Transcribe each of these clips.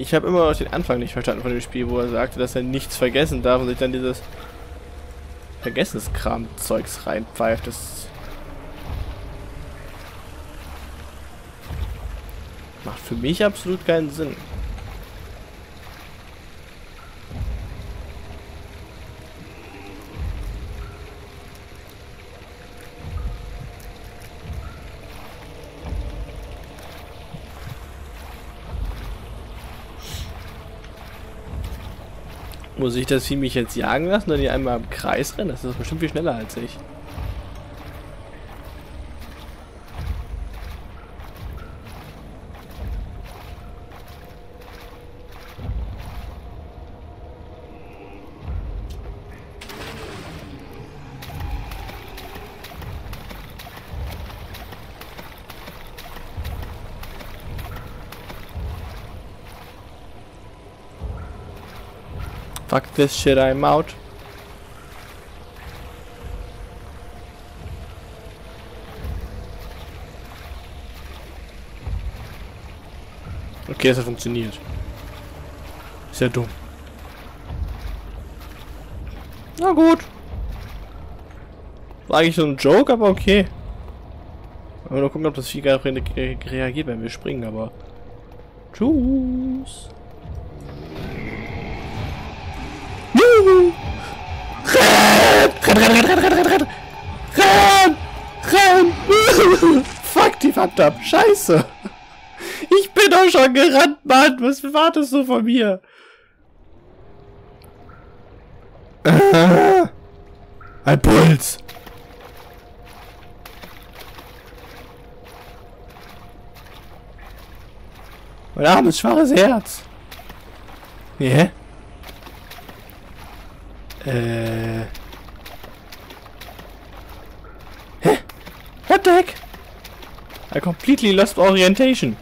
Ich habe immer noch den Anfang nicht verstanden von dem Spiel, wo er sagte, dass er nichts vergessen darf und sich dann dieses Vergessenskram-Zeugs reinpfeift. Das macht für mich absolut keinen Sinn. Muss ich das Vieh mich jetzt jagen lassen oder die einmal im Kreis rennen? Das ist bestimmt viel schneller als ich. Fuck this shit, I'm out. Okay, es hat funktioniert. Ist ja dumm. Na gut. War eigentlich so ein Joke, aber okay. Aber nur gucken, ob das Vieh gerade reagiert, wenn wir springen, aber... Tschüss. Renn! Fuck, die Wand ab. Scheiße. Ich bin doch schon gerannt, Mann. Was wartest du von mir? Ein Puls. Mein armes, schwaches Herz. Yeah. Hä? What the heck? I completely lost orientation.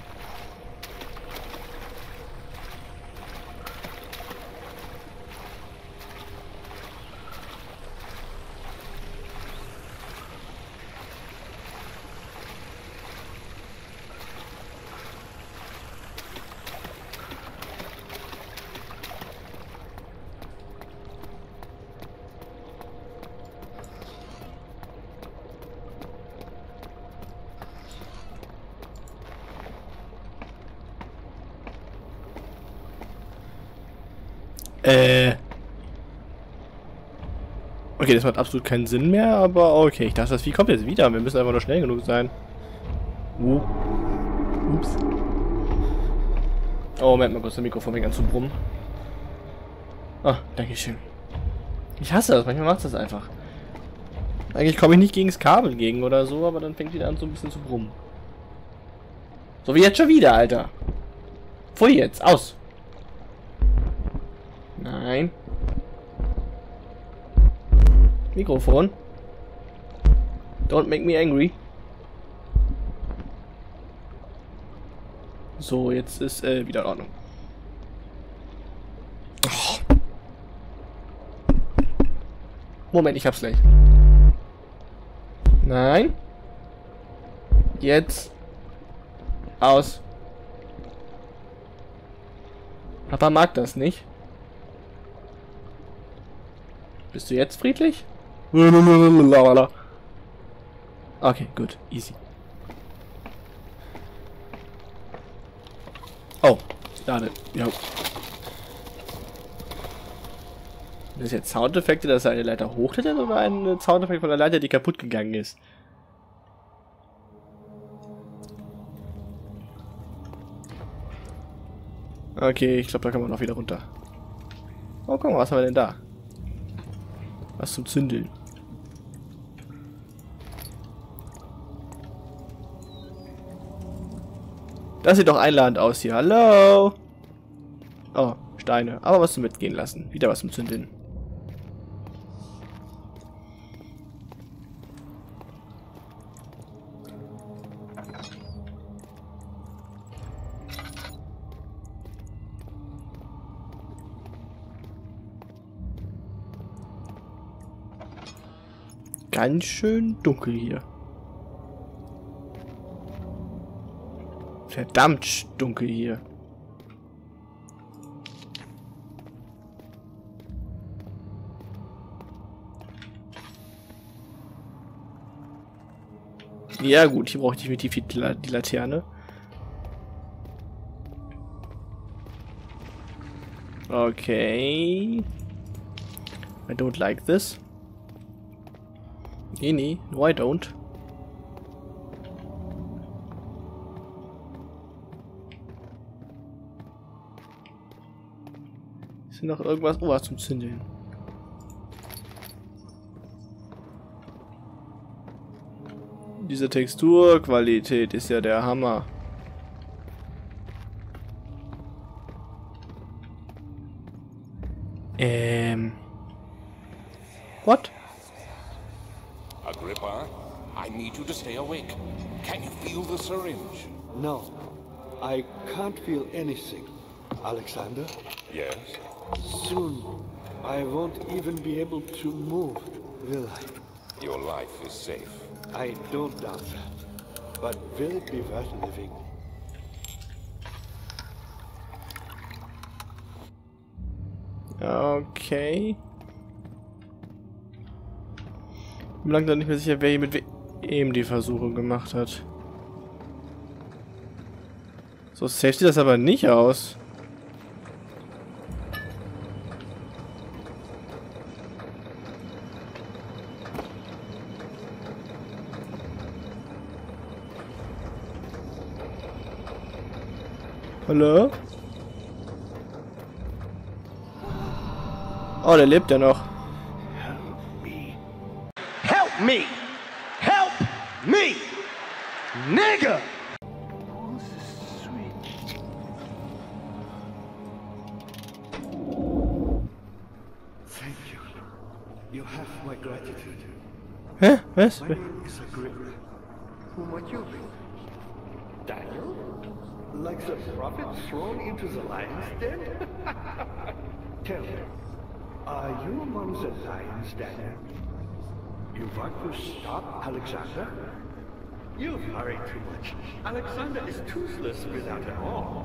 Okay, das macht absolut keinen Sinn mehr, aber okay. Ich dachte, das Vieh kommt jetzt wieder. Wir müssen einfach nur schnell genug sein. Ups. Oh, Moment mal kurz, das Mikrofon fängt an zu brummen. Ah, danke schön. Ich hasse das, manchmal macht das einfach. Eigentlich komme ich nicht gegen das Kabel gegen oder so, aber dann fängt wieder an so ein bisschen zu brummen. So wie jetzt schon wieder, Alter. Pfui jetzt, aus. Nein. Mikrofon. Don't make me angry. So, jetzt ist wieder in Ordnung. Oh. Moment, ich hab's gleich. Nein. Jetzt. Aus. Papa mag das nicht. Bist du jetzt friedlich? Okay, gut. Easy. Oh, schade. Ja. Das ist jetzt Soundeffekte, dass er eine Leiter hochklettert oder ein Soundeffekt von der Leiter, die kaputt gegangen ist? Okay, ich glaube, da kann man auch wieder runter. Oh, guck mal, was haben wir denn da? Was zum Zündeln. Das sieht doch einladend aus hier. Hallo! Oh, Steine. Aber was zum Mitgehen lassen. Wieder was zum Zündeln. Ganz schön dunkel hier. Verdammt dunkel hier. Ja gut, hier brauche ich definitiv die Laterne. Okay. I don't like this. Nee, nee, no I don't. Ist hier noch irgendwas? Oh, was zum Zündeln. Diese Texturqualität ist ja der Hammer. What? Agrippa, I need you to stay awake. Can you feel the syringe? No, I can't feel anything. Alexander? Yes? Soon, I won't even be able to move, will I? Your life is safe. I don't doubt that, but will it be worth living? Okay. Ich bin langsam nicht mehr sicher, wer hier mit wem die Versuche gemacht hat. So safe sieht das aber nicht aus. Hallo? Oh, der lebt ja noch. Help me. Help me. Help me. Nigger. Thank you. You have my gratitude. Hä? Was? My name is Agrippa. Whom would you be? Daniel? Like the prophet thrown into the lion's den? Tell me, are you among the lions, Daniel? You want to stop Alexander? You've hurried too much. Alexander is toothless without an arm.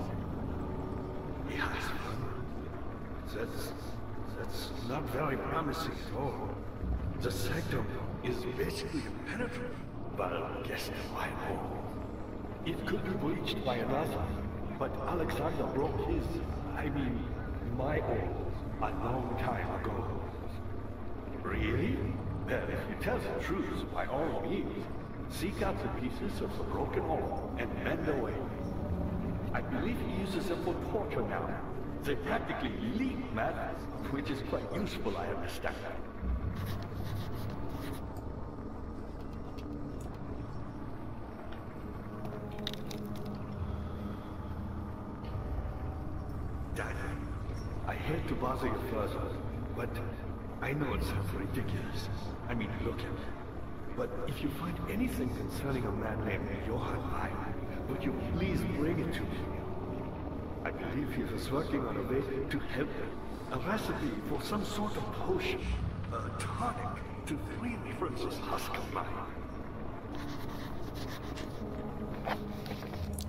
Yes. That's not very promising at all. The sanctum is basically impenetrable. But I guess why more? It could be breached by another, but Alexander broke his, I mean, my own, a long time ago. Really? Well, if you tell the truth, by all means, seek out the pieces of the broken orb and mend away. I believe he uses them for torture now. They practically leak matter, which is quite useful, I understand. To bother you further, but I know it sounds ridiculous. I mean, look at me. But if you find anything concerning a man named Johann Ryle, would you please bring it to me? I believe he was working on a way to help him. A recipe for some sort of potion, a tonic to free me from this husk of mine.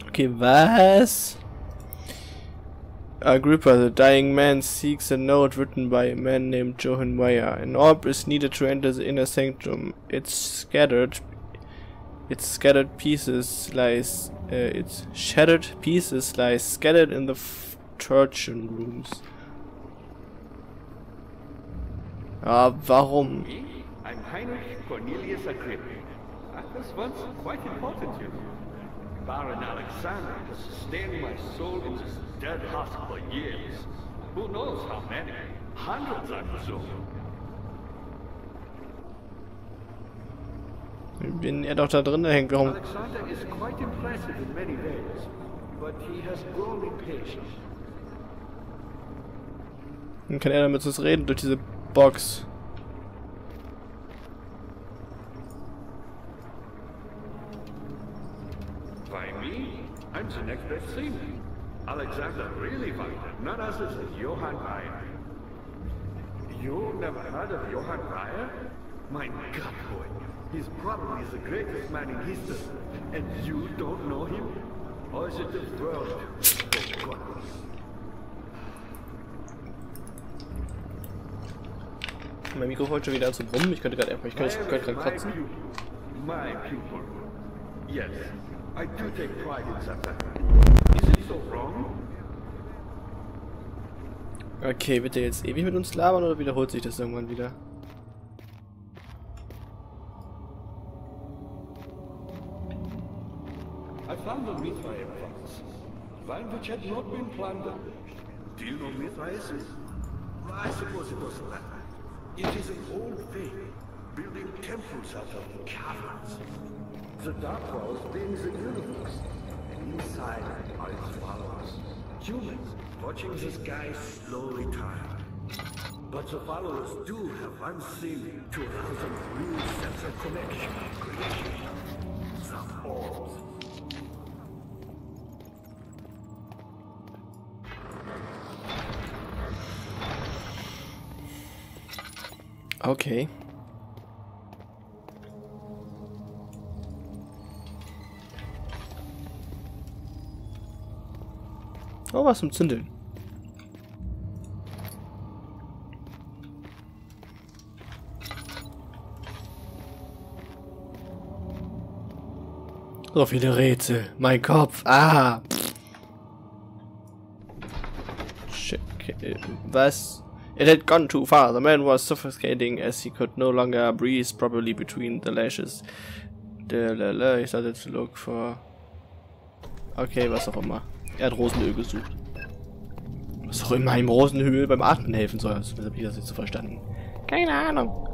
Okay, was? Agrippa, the dying man, seeks a note written by a man named Johann Weyer. An orb is needed to enter the inner sanctum. Its shattered pieces lie scattered in the churchen rooms. Ah, warum? I'm Heinrich Cornelius Agrippa. I was once quite important to you. Baron Alexander has sustained my soul in this dead husk for years. Who knows how many? Hundreds, I presume. Wenn doch da drin hängt, warum? Alexander is quite impressive in many ways, but he has grown impatient. Dann kann damit uns reden durch diese Box. I'm the next best thing. Alexander really found it. None other than Johann Weyer. You never heard of Johann Weyer? My God, boy. He's probably the greatest man in history. And you don't know him? Or is it the world? Oh, God. Mein Mikrofon schon wieder zu brummen. Ich könnte gerade kotzen. My pupil. Yes, I do take pride in something. Is it so wrong? Okay, wird der jetzt ewig mit uns labern oder wiederholt sich das irgendwann wieder? I found the Mithrae plants. Vine which had not been planted. Do you know Mithraesis? I suppose it was Latin. It is an old faith, building temples out of caverns. The dark world brings the universe, and inside are its followers. Humans watching the sky slowly tire. But the followers do have one thing to arouse them real sense of connection and creation. The orbs. Okay. Oh, was zum Zündeln. So viele Rätsel. Mein Kopf. Ah. Shit. Okay. Was? It had gone too far. The man was suffocating as he could no longer breathe properly between the lashes. He started to look for... Okay, was auch immer. Er hat Rosenöl gesucht. Was auch immer ihm Rosenöl beim Atmen helfen soll. Das habe ich das jetzt so verstanden. Keine Ahnung.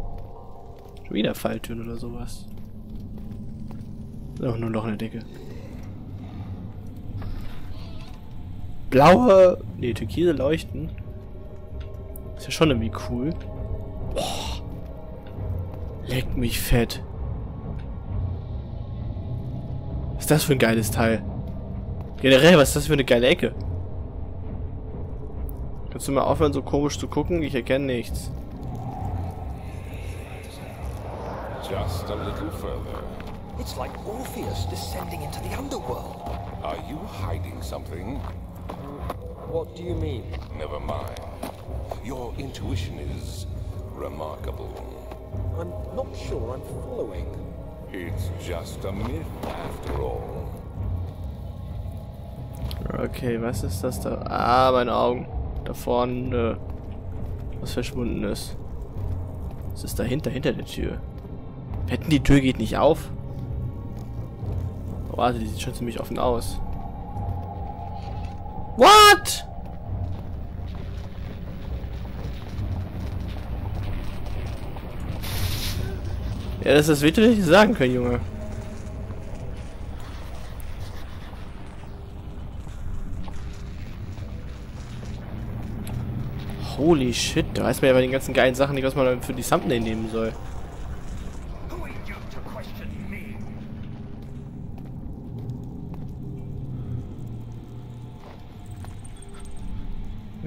Schon wieder Falltüren oder sowas. Doch, nur noch eine Decke. Blaue... Ne, türkise Leuchten. Ist ja schon irgendwie cool. Boah. Leck mich fett. Was ist das für ein geiles Teil? Generell, was ist das für eine geile Ecke? Kannst du mal aufhören, so komisch zu gucken? Ich erkenne nichts. Just a little further. It's like Orpheus descending into the underworld. Are you hiding something? What do you mean? Never mind. Your intuition is remarkable. I'm not sure I'm following. It's just a myth after all. Okay, was ist das da? Ah, meine Augen. Da vorne was verschwunden ist. Was ist dahinter, hinter der Tür? Wetten, die Tür geht nicht auf? Oh, warte, die sieht schon ziemlich offen aus. What? Ja, das ist wirklich nicht sagen können, Junge. Holy shit, da weiß man ja bei den ganzen geilen Sachen nicht, was man für die Thumbnail nehmen soll.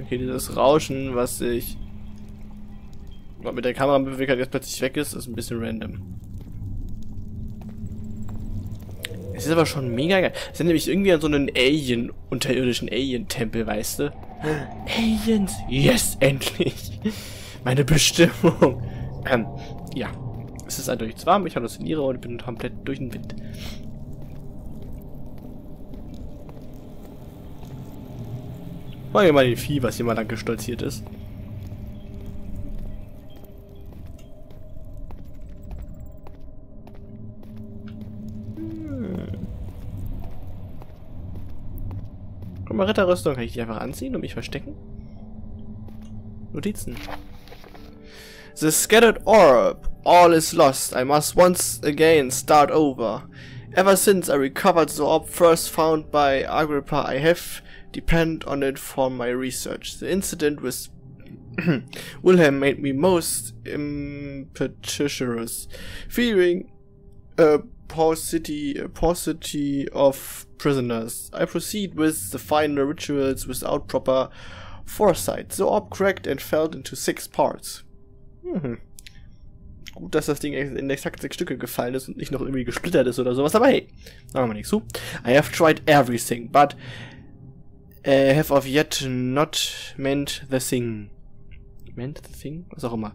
Okay, dieses Rauschen, was sich mit der Kamera bewegt hat, jetzt plötzlich weg ist, ist ein bisschen random. Es ist aber schon mega geil. Es ist nämlich irgendwie an so einen Alien, unterirdischen Alien-Tempel, weißt du? Aliens! Yes, endlich! Meine Bestimmung! Ja. Es ist eindeutig zu warm, ich halluziniere und bin komplett durch den Wind. Wollen wir mal den Vieh, was hier mal lang gestolziert ist. Guck mal, Ritterrüstung, kann ich die einfach anziehen und mich verstecken? Notizen. The scattered orb. All is lost. I must once again start over. Ever since I recovered the orb first found by Agrippa, I have depended on it for my research. The incident with Wilhelm made me most impetuous, fearing paucity of prisoners. I proceed with the final rituals without proper foresight. The orb cracked and fell into 6 parts. Gut, dass das Ding in exakt 6 Stücke gefallen ist und nicht noch irgendwie gesplittert ist oder sowas, aber hey, machen wir nichts zu. I have tried everything, but have of yet not meant the thing. Meant the thing? Was auch immer.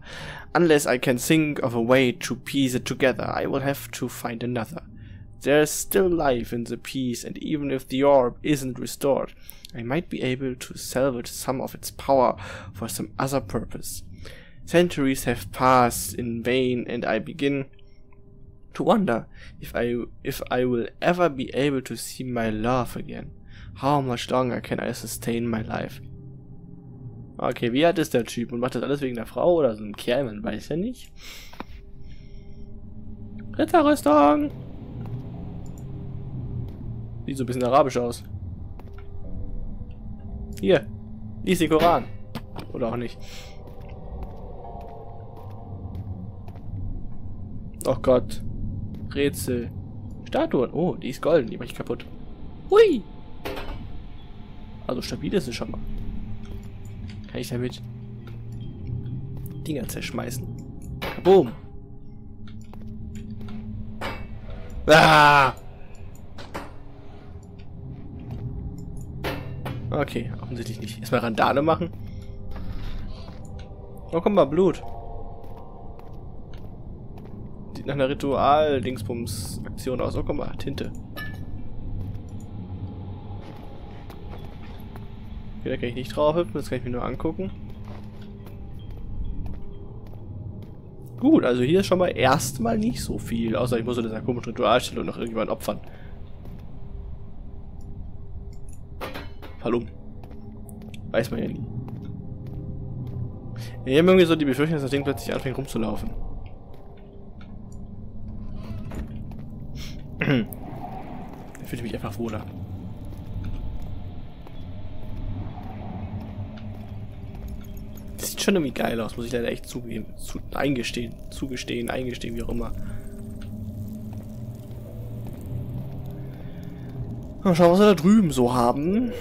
Unless I can think of a way to piece it together, I will have to find another. There is still life in the piece, and even if the orb isn't restored, I might be able to salvage some of its power for some other purpose. Centuries have passed in vain, and I begin to wonder if I will ever be able to see my love again. How much longer can I sustain my life? Okay, wie alt ist der Typ? Und macht das alles wegen der Frau oder so einem Kerl? Man weiß ja nicht. Ritterrüstung! Sieht so ein bisschen arabisch aus. Hier, lies den Koran. Oder auch nicht. Oh Gott. Rätsel. Statuen. Oh, die ist golden. Die mache ich kaputt. Hui! Also stabil ist es schon mal. Kann ich damit Dinger zerschmeißen? Boom! Ah! Okay, offensichtlich nicht. Erstmal Randale machen. Oh, komm mal, Blut. Sieht nach einer Ritual-Dingsbums-Aktion aus. Oh, komm mal, Tinte. Okay, da kann ich nicht drauf hüpfen, das kann ich mir nur angucken. Gut, also hier ist schon mal erstmal nicht so viel, außer ich muss so dieser komischen Ritualstelle und noch irgendjemand opfern. Hallo. Weiß man ja nie. Ich habe irgendwie so die Befürchtung, dass das Ding plötzlich anfängt rumzulaufen. Da fühle ich mich einfach wohler. Das sieht schon irgendwie geil aus, muss ich leider echt zugeben. Eingestehen, wie auch immer. Mal schauen, was wir da drüben so haben.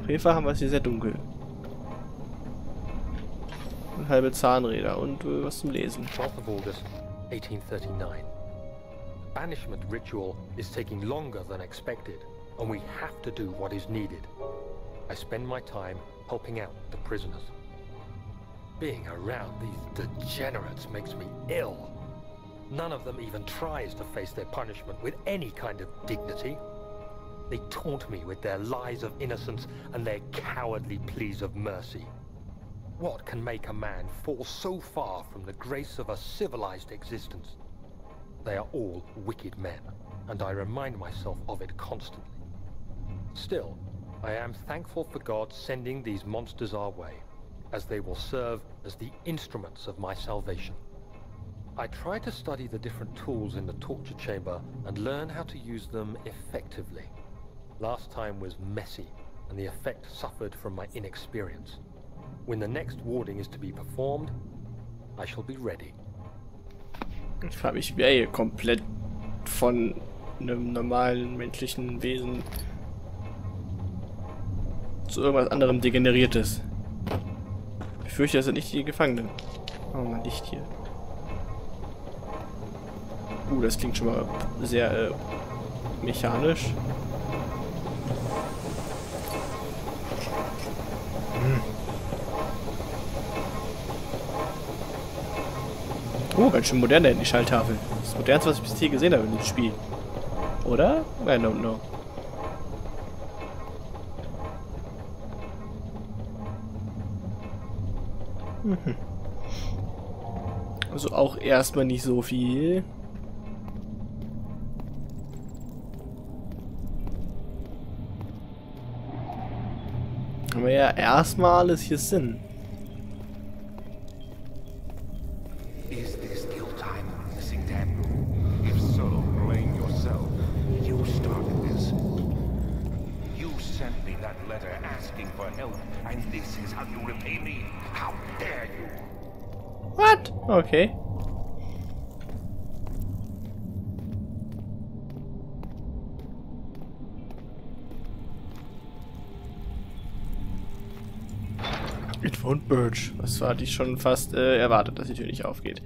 Auf jeden Fall haben wir es hier sehr dunkel. Und halbe Zahnräder und was zum Lesen. 12th of August, 1839. The banishment ritual is taking longer than expected, and we have to do what is needed. I spend my time helping out the prisoners. Being around these degenerates makes me ill. None of them even tries to face their punishment with any kind of dignity. They taunt me with their lies of innocence and their cowardly pleas of mercy. What can make a man fall so far from the grace of a civilized existence? They are all wicked men, and I remind myself of it constantly. Still, I am thankful for God sending these monsters our way, as they will serve as the instruments of my salvation. I try to study the different tools in the torture chamber and learn how to use them effectively. Last time was messy, and the effect suffered from my inexperience. When the next warding is to be performed, I shall be ready. Ich frage mich, wer hier komplett von einem normalen menschlichen Wesen zu irgendwas anderem degeneriert ist. Ich fürchte, das sind nicht die Gefangenen. Oh man, nicht hier. Das klingt schon mal sehr mechanisch. Oh, ganz schön modern da hinten die Schalltafel. Das modernste, was ich bis hier gesehen habe in dem Spiel. Oder? I don't know. Also auch erstmal nicht so viel. Haben wir ja erstmal alles hier Sinn. What? Okay. It won't Birch. Das war die schon fast erwartet, dass die Tür nicht aufgeht.